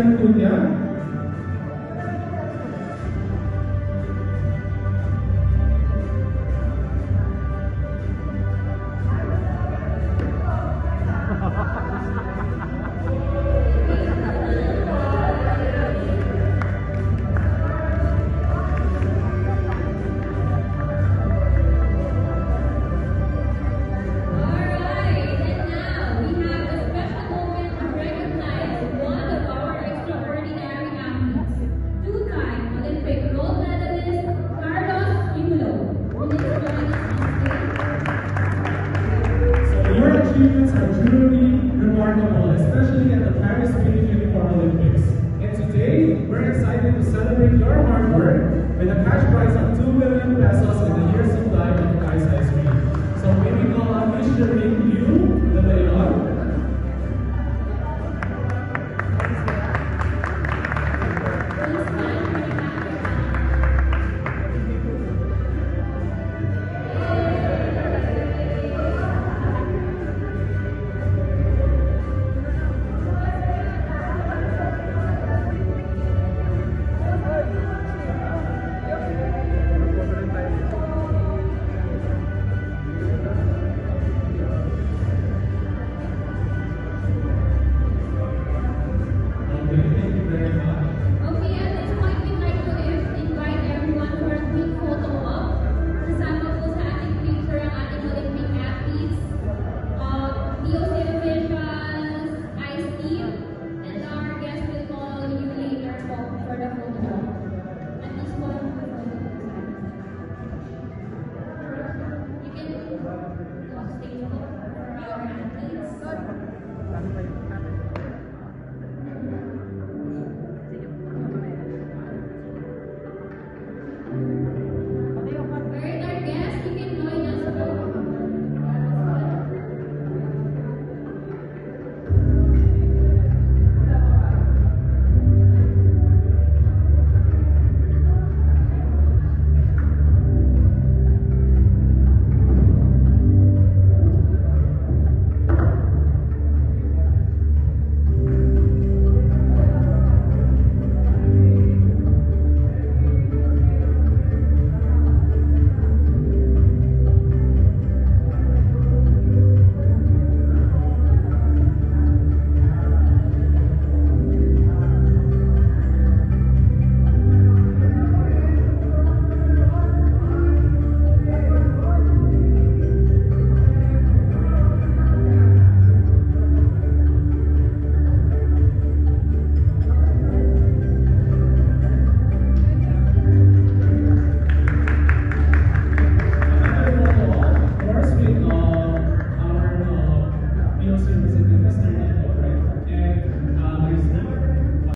according to their